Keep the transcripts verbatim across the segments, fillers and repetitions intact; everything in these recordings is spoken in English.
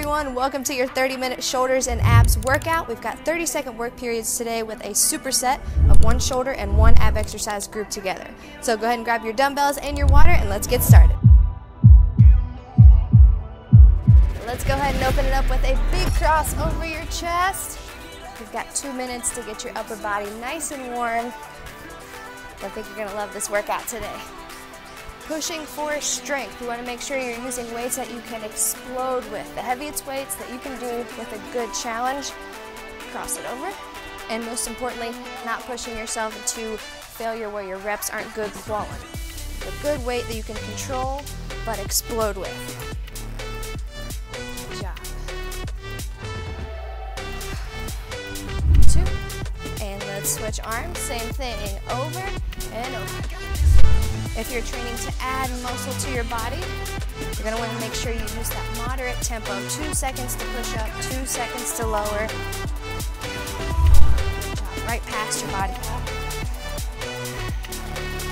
everyone, welcome to your thirty minute shoulders and abs workout. We've got thirty second work periods today with a superset of one shoulder and one ab exercise grouped together. So go ahead and grab your dumbbells and your water and let's get started. Let's go ahead and open it up with a big cross over your chest. You've got two minutes to get your upper body nice and warm. I think you're gonna love this workout today. Pushing for strength. You wanna make sure you're using weights that you can explode with. The heaviest weights that you can do with a good challenge. Cross it over. And most importantly, not pushing yourself to failure where your reps aren't good quality. A good weight that you can control but explode with. Switch arms, same thing, over and over. If you're training to add muscle to your body, you're going to want to make sure you use that moderate tempo. Two seconds to push up, two seconds to lower. Right past your body.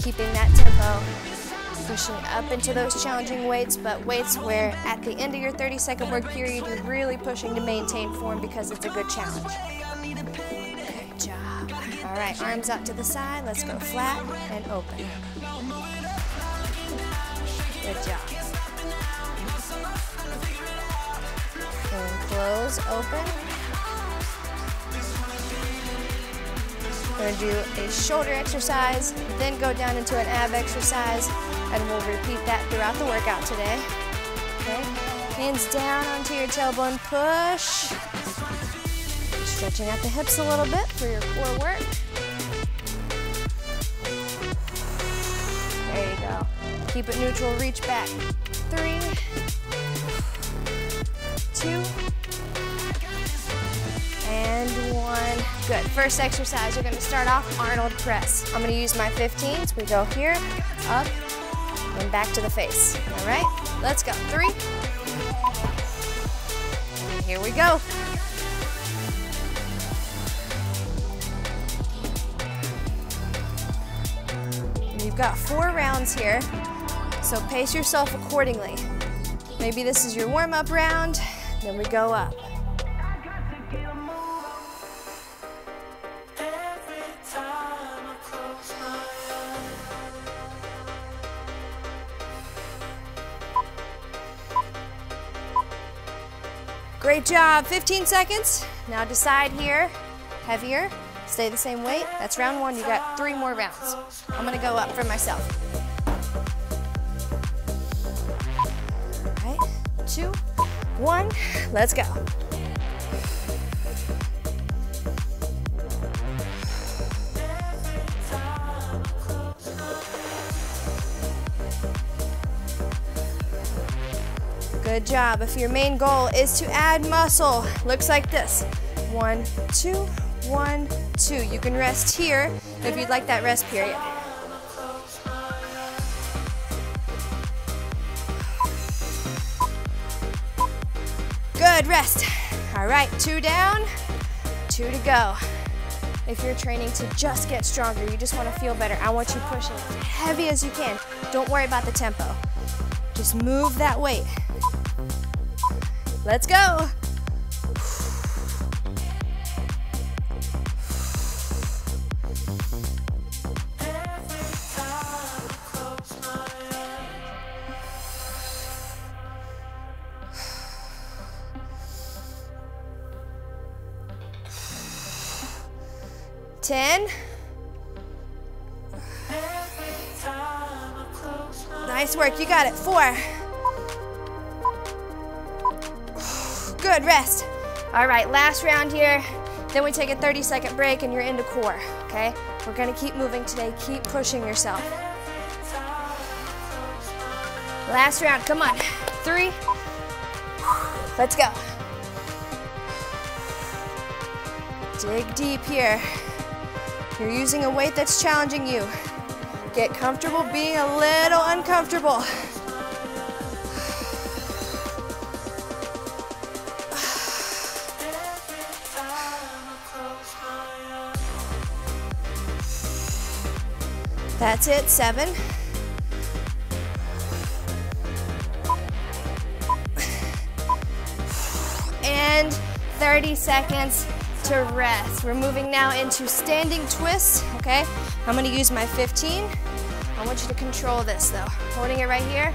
Keeping that tempo, pushing up into those challenging weights, but weights where at the end of your thirty second work period, you're really pushing to maintain form because it's a good challenge. All right, arms out to the side. Let's go flat and open. Good job. And close, open. We're gonna do a shoulder exercise, then go down into an ab exercise, and we'll repeat that throughout the workout today. Okay, hands down onto your tailbone, push. Stretching out the hips a little bit for your core work. There you go. Keep it neutral, reach back. Three, two, and one. Good, first exercise, you're gonna start off Arnold Press. I'm gonna use my fifteens. We go here, up, and back to the face. All right, let's go. Three, and here we go. You've got four rounds here, so pace yourself accordingly. Maybe this is your warm-up round, then we go up. Great job, fifteen seconds. Now decide here, heavier. Stay the same weight. That's round one. You got three more rounds. I'm gonna go up for myself. All right, two, one, let's go. Good job. If your main goal is to add muscle, looks like this. One, two, one, two. You can rest here if you'd like that rest period. Good, rest. All right, two down, two to go. If you're training to just get stronger, you just want to feel better, I want you pushing as heavy as you can. Don't worry about the tempo. Just move that weight. Let's go. ten. Nice work, you got it. Four. Good, rest. All right, last round here. Then we take a thirty second break and you're into core, okay? We're gonna keep moving today. Keep pushing yourself. Last round, come on. Three. Let's go. Dig deep here. You're using a weight that's challenging you. Get comfortable being a little uncomfortable. That's it, seven. thirty seconds to rest. We're moving now into standing twists, okay? I'm gonna use my fifteen. I want you to control this though. Holding it right here.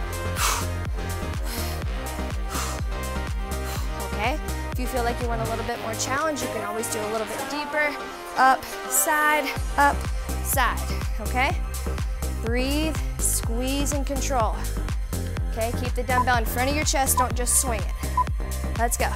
Okay, if you feel like you want a little bit more challenge, you can always do a little bit deeper. Up, side, up, side, okay? Breathe, squeeze, and control. Okay, keep the dumbbell in front of your chest, don't just swing it. Let's go.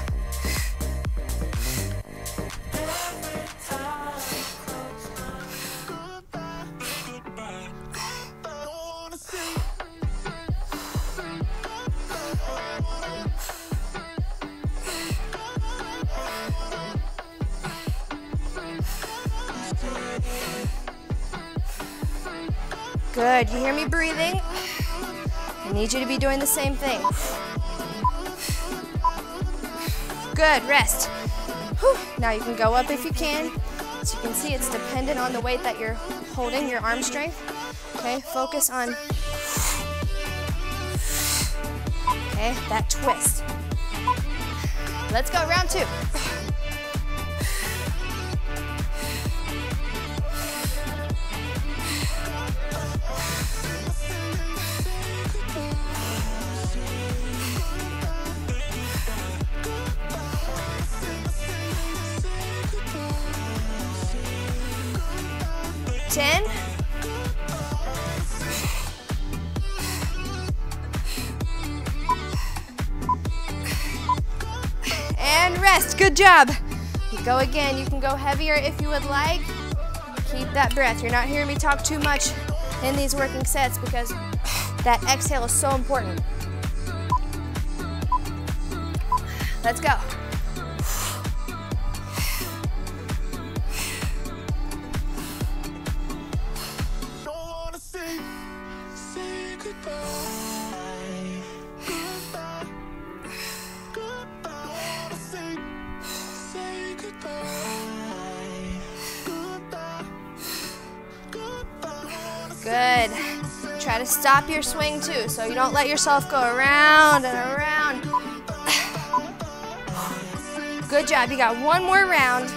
Good, you hear me breathing? I need you to be doing the same thing. Good, rest. Whew. Now you can go up if you can. As you can see, it's dependent on the weight that you're holding, your arm strength. Okay, focus on, okay, that twist. Let's go, round two. ten, and rest, good job. You go again, you can go heavier if you would like. Keep that breath. You're not hearing me talk too much in these working sets because that exhale is so important. Let's go. Good. Try to stop your swing too, so you don't let yourself go around and around. Good job. You got one more round.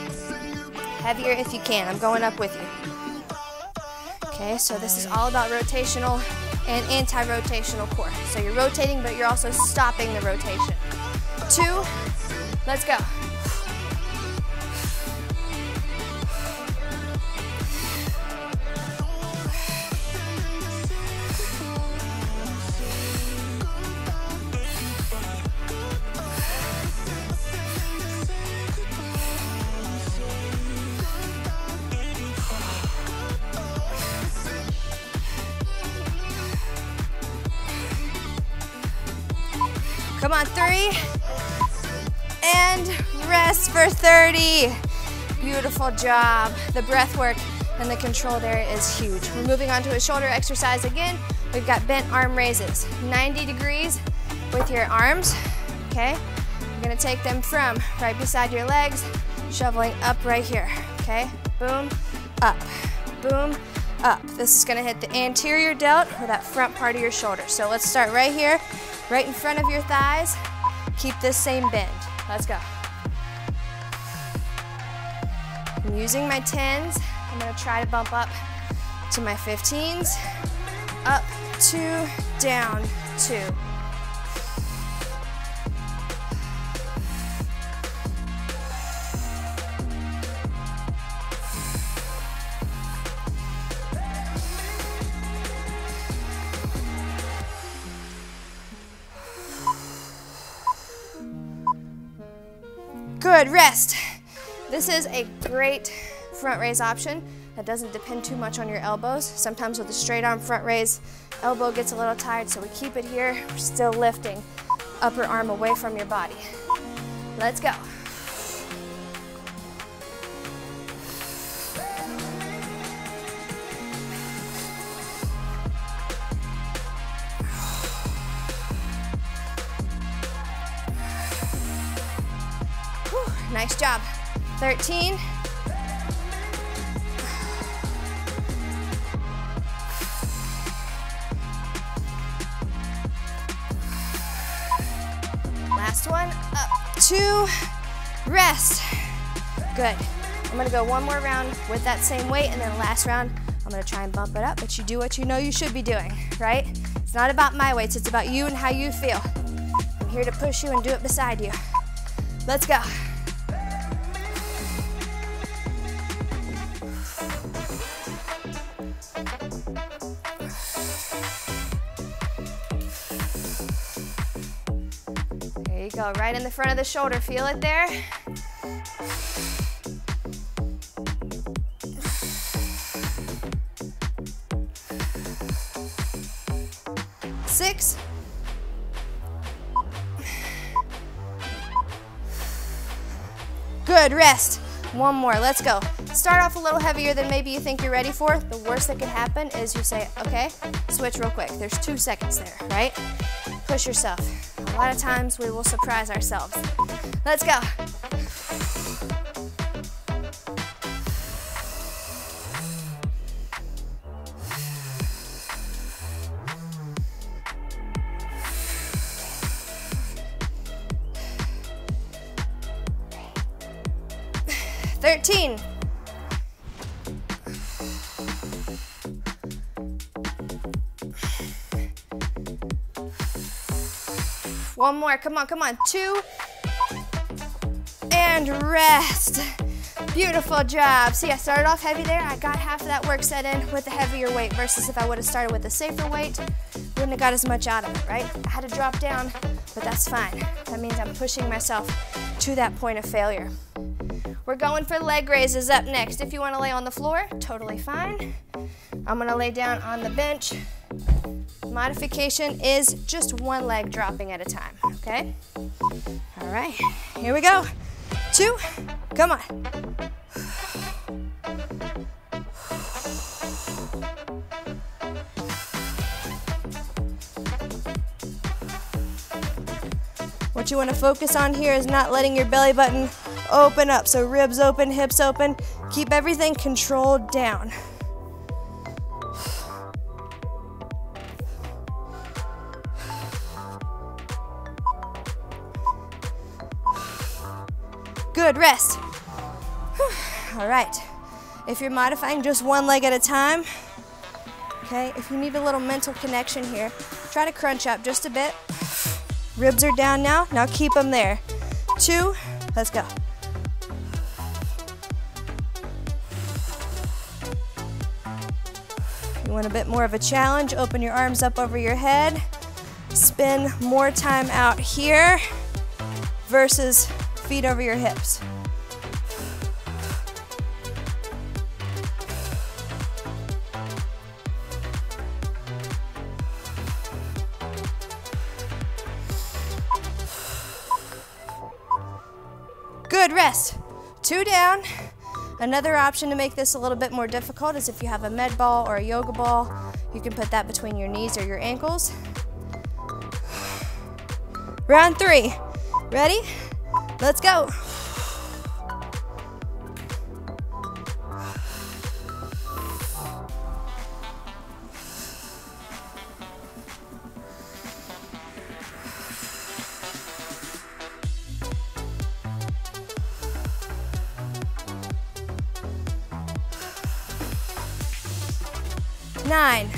Heavier if you can. I'm going up with you. Okay, so this is all about rotational and anti-rotational core. So you're rotating, but you're also stopping the rotation. Two. Let's go. Come on, three, and rest for thirty. Beautiful job. The breath work and the control there is huge. We're moving on to a shoulder exercise again. We've got bent arm raises, ninety degrees with your arms, okay? You're gonna take them from right beside your legs, shoveling up right here, okay? Boom, up, boom, up. This is gonna hit the anterior delt or that front part of your shoulder. So let's start right here. Right in front of your thighs, keep this same bend. Let's go. I'm using my tens. I'm gonna try to bump up to my fifteens. Up, two, down, two. Good, rest. This is a great front raise option that doesn't depend too much on your elbows. Sometimes with a straight arm front raise, elbow gets a little tired, so we keep it here. We're still lifting upper arm away from your body. Let's go. Nice job. thirteen. Last one. Up, two, Rest. Good. I'm gonna go one more round with that same weight, and then last round, I'm gonna try and bump it up, but you do what you know you should be doing, right? It's not about my weights, it's about you and how you feel. I'm here to push you and do it beside you. Let's go. There you go, right in the front of the shoulder, feel it there? Six. Good, rest. One more, let's go. Start off a little heavier than maybe you think you're ready for. The worst that could happen is you say, okay, switch real quick. There's two seconds there, right? Push yourself. A lot of times we will surprise ourselves. Let's go. thirteen. One more, come on, come on. Two, and rest. Beautiful job. See, I started off heavy there. I got half of that work set in with a heavier weight versus if I would have started with a safer weight, wouldn't have got as much out of it, right? I had to drop down, but that's fine. That means I'm pushing myself to that point of failure. We're going for leg raises up next. If you want to lay on the floor, totally fine. I'm going to lay down on the bench. Modification is just one leg dropping at a time, okay? All right, here we go. Two, come on. What you want to focus on here is not letting your belly button open up, so ribs open, hips open. Keep everything controlled down. Good, rest. Whew. All right, if you're modifying just one leg at a time, okay, if you need a little mental connection here, try to crunch up just a bit. Ribs are down now, now keep them there. Two, let's go. You want a bit more of a challenge, open your arms up over your head, spin more time out here versus feet over your hips. Good, rest. Two down. Another option to make this a little bit more difficult is if you have a med ball or a yoga ball, you can put that between your knees or your ankles. Round three. Ready? Let's go. Nine.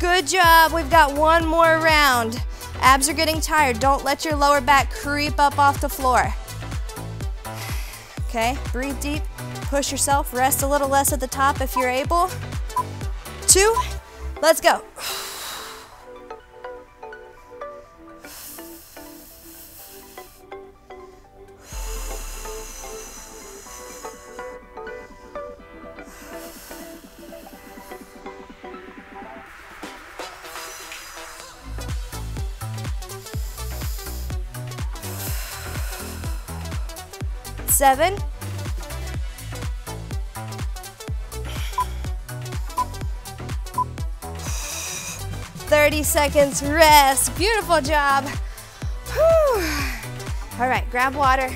Good job, we've got one more round. Abs are getting tired, don't let your lower back creep up off the floor. Okay, breathe deep, push yourself, rest a little less at the top if you're able. Two, let's go. Seven. thirty seconds rest. Beautiful job. Whew. All right, grab water.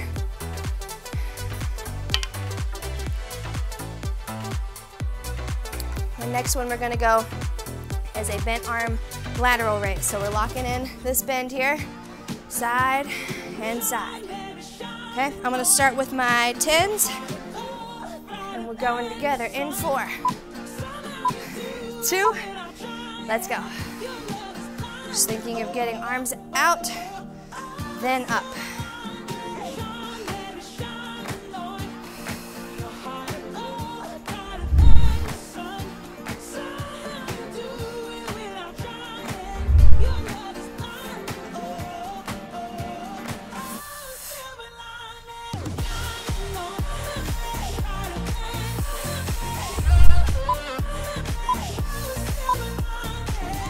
The next one, we're gonna go is a bent arm lateral raise. So we're locking in this bend here, side and side. Okay, I'm gonna start with my tens, and we're going together in four, two, let's go. Just thinking of getting arms out, then up.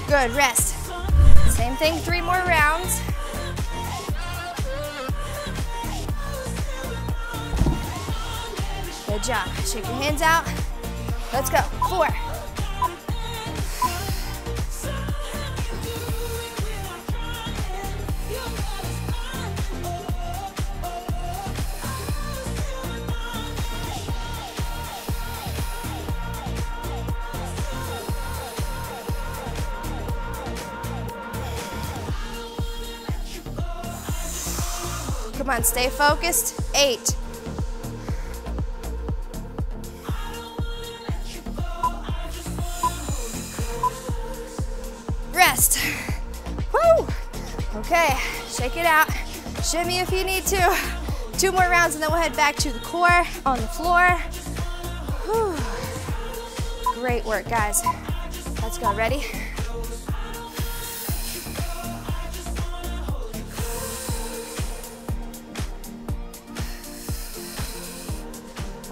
Good, rest. Same thing, three more rounds. Good job. Shake your hands out. Let's go. Four. Come on, stay focused. Eight. Rest. Woo! Okay, shake it out. Shimmy if you need to. Two more rounds and then we'll head back to the core on the floor. Whew. Great work, guys. Let's go, ready?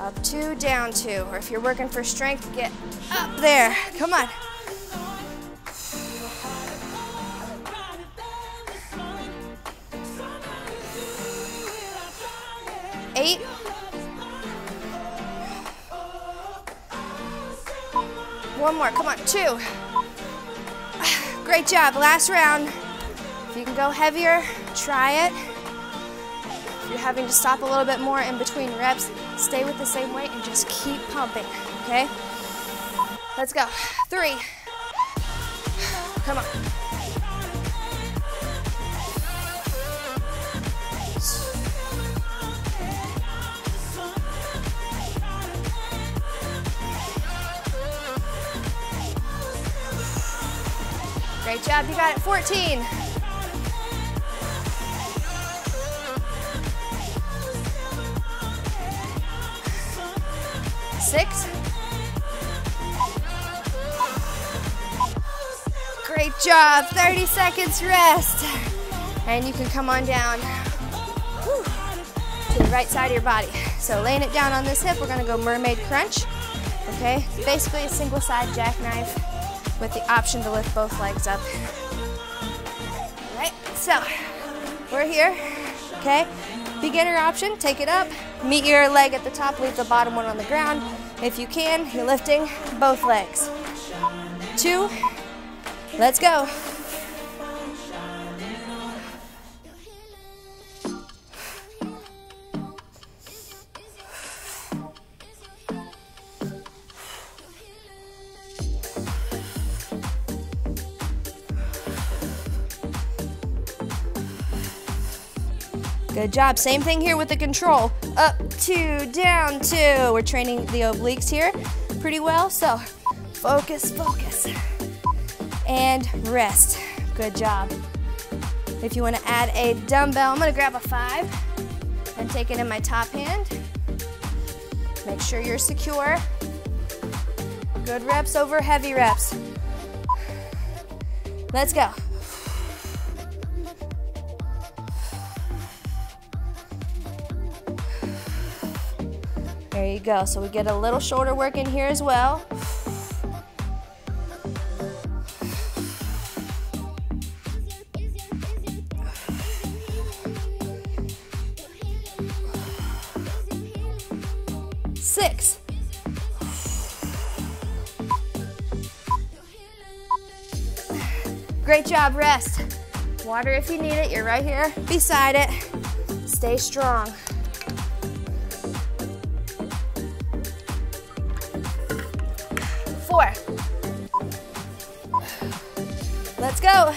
Up two, down two. Or if you're working for strength, get up there. Come on. Eight. One more, come on, two. Great job, last round. If you can go heavier, try it. If you're having to stop a little bit more in between reps, stay with the same weight and just keep pumping, okay? Let's go. Three. Come on. Great job, you got it. fourteen. Six. Great job, thirty seconds rest. And you can come on down whew, to the right side of your body. So laying it down on this hip, we're gonna go mermaid crunch, okay? Basically a single side jackknife with the option to lift both legs up. All right, so we're here, okay? Beginner option, take it up, meet your leg at the top, leave the bottom one on the ground. If you can, you're lifting both legs. Two, let's go. Good job, same thing here with the control. Up two, down two. We're training the obliques here pretty well, so focus, focus. And rest, good job. If you wanna add a dumbbell, I'm gonna grab a five and take it in my top hand. Make sure you're secure. Good reps over heavy reps. Let's go. There you go, so we get a little shoulder work in here as well. Six. Great job, rest. Water if you need it, you're right here beside it. Stay strong. Four. Let's go.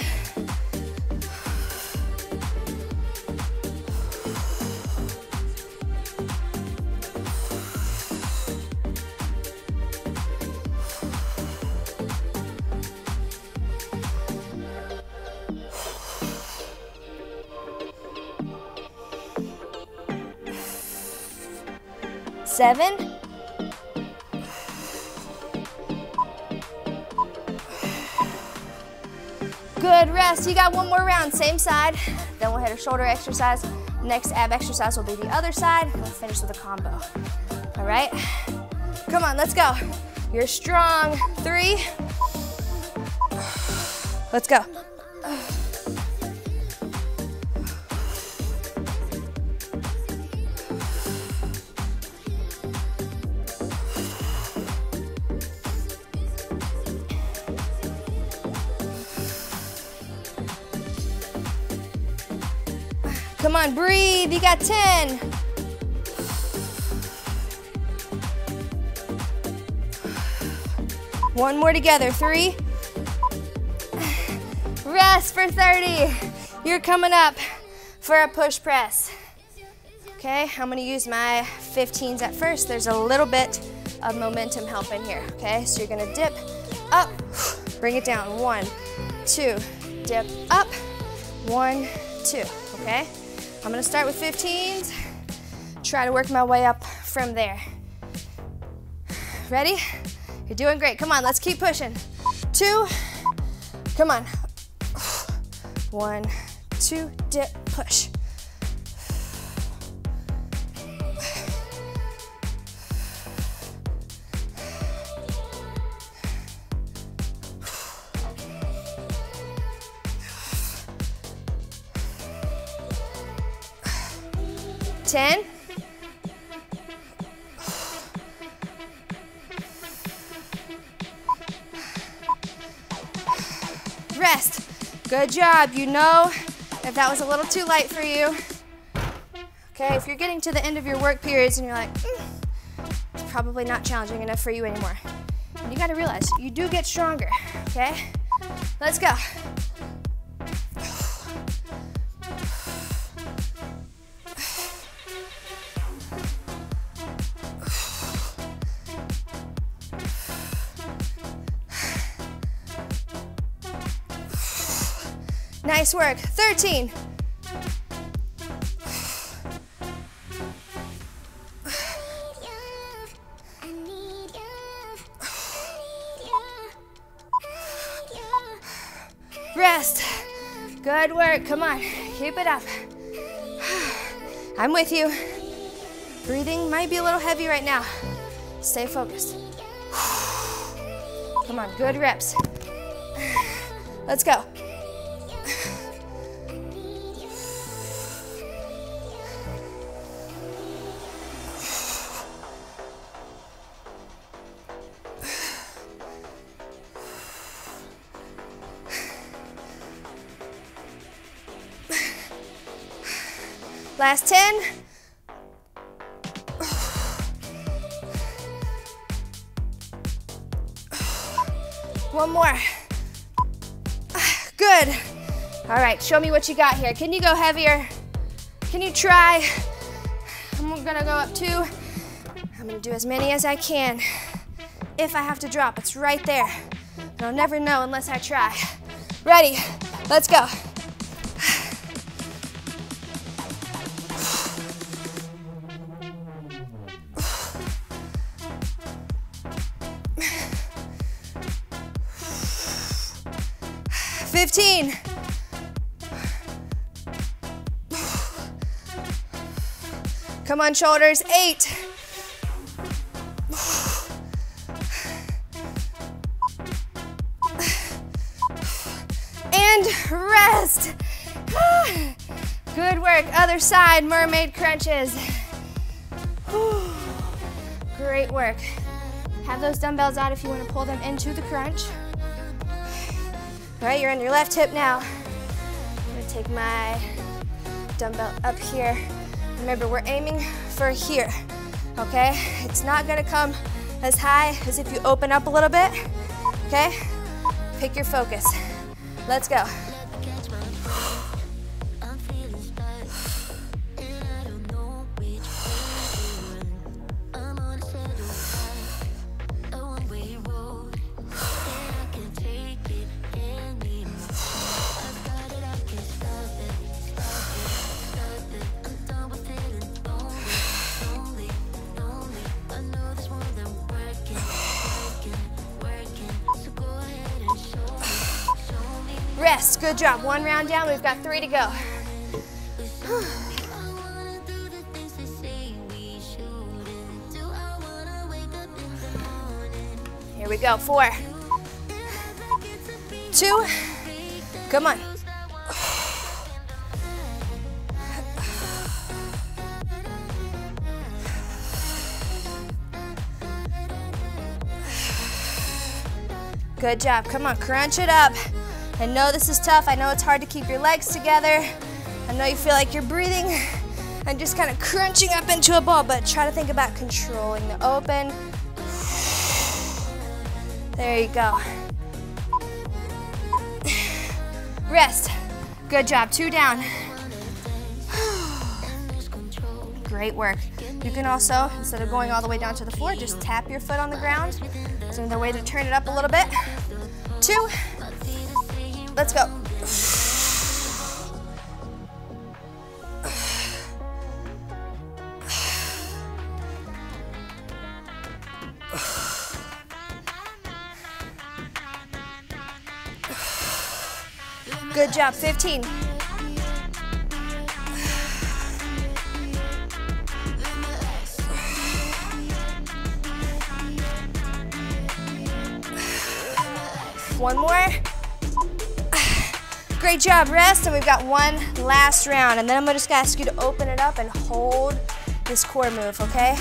Seven. Good rest, you got one more round, same side. Then we'll hit a shoulder exercise. Next ab exercise will be the other side. We'll finish with a combo, all right? Come on, let's go. You're strong, three. Let's go. Come on, breathe, you got ten. One more together, three. Rest for thirty. You're coming up for a push press. Okay, I'm gonna use my fifteens at first. There's a little bit of momentum help in here, okay? So you're gonna dip, up, bring it down. One, two, dip, up, one, two, okay? I'm gonna start with fifteens, try to work my way up from there. Ready? You're doing great. Come on, let's keep pushing. Two, come on. One, two, dip, push. ten. Rest. Good job. You know if that was a little too light for you. Okay, if you're getting to the end of your work periods and you're like, mm, it's probably not challenging enough for you anymore. And you gotta realize, you do get stronger, okay? Let's go. Nice work. thirteen. Rest. Good work. Come on. Keep it up. I'm with you. Breathing might be a little heavy right now. Stay focused. Come on. Good reps. Let's go. Last ten. One more. Good. All right, show me what you got here. Can you go heavier? Can you try? I'm gonna go up two. I'm gonna do as many as I can. If I have to drop, it's right there. And I'll never know unless I try. Ready, let's go. fifteen. Come on, shoulders. Eight. And rest. Good work. Other side, mermaid crunches. Great work. Have those dumbbells out if you want to pull them into the crunch. All right, you're on your left hip now. I'm gonna take my dumbbell up here. Remember, we're aiming for here, okay? It's not gonna come as high as if you open up a little bit, okay? Pick your focus. Let's go. Rest, good job. One round down, we've got three to go. Here we go, four, two, come on. Good job, come on, crunch it up. I know this is tough, I know it's hard to keep your legs together, I know you feel like you're breathing and just kind of crunching up into a ball, but try to think about controlling the open. There you go. Rest. Good job, two down. Great work. You can also, instead of going all the way down to the floor, just tap your foot on the ground. It's another way to turn it up a little bit. Two. Let's go. Good job, fifteen. One more. Great job, rest, and we've got one last round, and then I'm gonna just ask you to open it up and hold this core move, okay?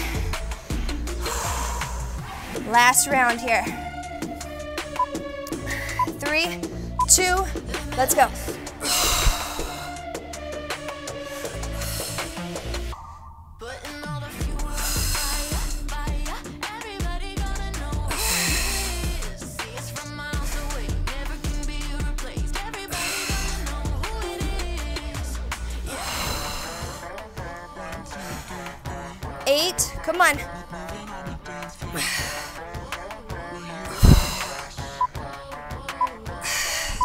Last round here. Three, two, let's go. Eight, come on.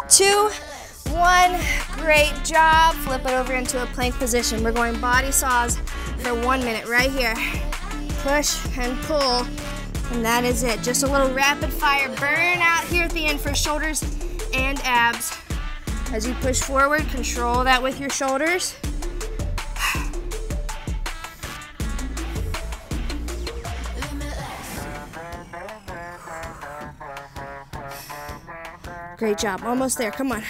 Two, one, great job. Flip it over into a plank position. We're going body saws for one minute right here. Push and pull, and that is it. Just a little rapid fire burn out here at the end for shoulders and abs. As you push forward, control that with your shoulders. Great job, almost there, come on.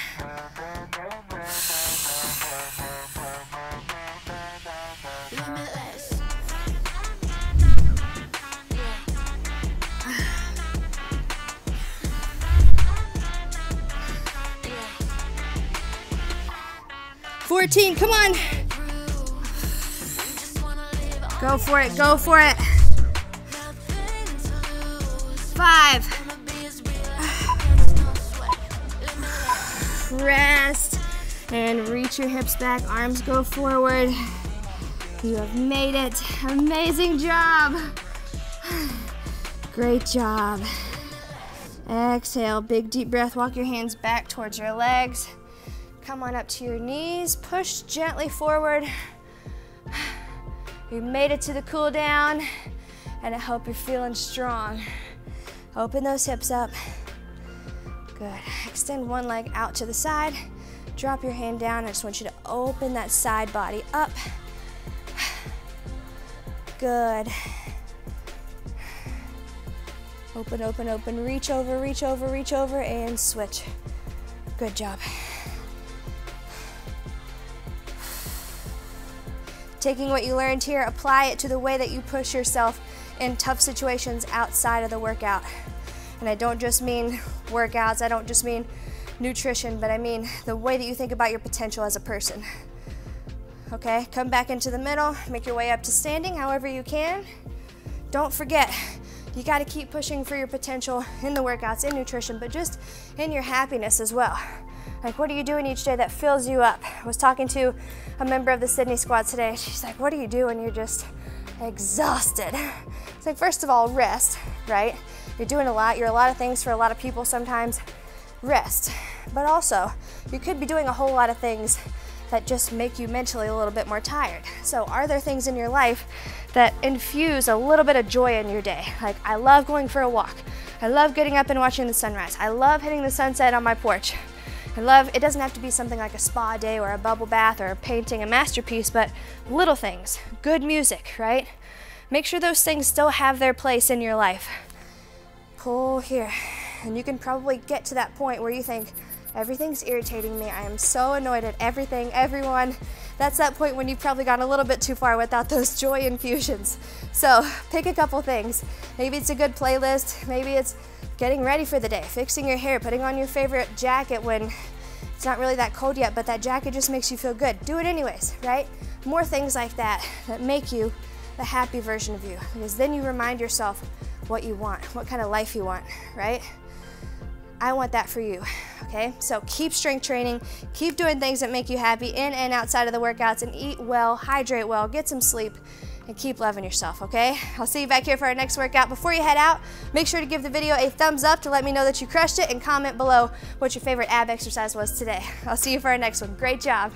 fourteen, come on. Go for it, go for it. Five. Rest and reach your hips back, arms go forward. You have made it. Amazing job. Great job. Exhale, big deep breath. Walk your hands back towards your legs. Come on up to your knees. Push gently forward. You made it to the cool down, and I hope you're feeling strong. Open those hips up. Good. Extend one leg out to the side. Drop your hand down. I just want you to open that side body up. Good. Open, open, open. Reach over, reach over, reach over, and switch. Good job. Taking what you learned here, apply it to the way that you push yourself in tough situations outside of the workout. And I don't just mean workouts, I don't just mean nutrition, but I mean the way that you think about your potential as a person. Okay, come back into the middle, make your way up to standing however you can. Don't forget, you gotta keep pushing for your potential in the workouts, in nutrition, but just in your happiness as well. Like, what are you doing each day that fills you up? I was talking to a member of the Sydney squad today. She's like, what do you do when you're just exhausted? It's like, first of all, rest, right? You're doing a lot. You're a lot of things for a lot of people sometimes. Rest. But also, you could be doing a whole lot of things that just make you mentally a little bit more tired. So are there things in your life that infuse a little bit of joy in your day? Like, I love going for a walk. I love getting up and watching the sunrise. I love hitting the sunset on my porch. I love, it doesn't have to be something like a spa day or a bubble bath or painting a masterpiece, but little things, good music, right? Make sure those things still have their place in your life. Pull here, and you can probably get to that point where you think, everything's irritating me. I am so annoyed at everything, everyone. That's that point when you've probably gone a little bit too far without those joy infusions. So pick a couple things. Maybe it's a good playlist. Maybe it's getting ready for the day, fixing your hair, putting on your favorite jacket when it's not really that cold yet, but that jacket just makes you feel good. Do it anyways, right? More things like that that make you the happy version of you, because then you remind yourself what you want, what kind of life you want, right? I want that for you, okay? So keep strength training, keep doing things that make you happy in and outside of the workouts, and eat well, hydrate well, get some sleep, and keep loving yourself, okay? I'll see you back here for our next workout. Before you head out, make sure to give the video a thumbs up to let me know that you crushed it, and comment below what your favorite ab exercise was today. I'll see you for our next one. Great job.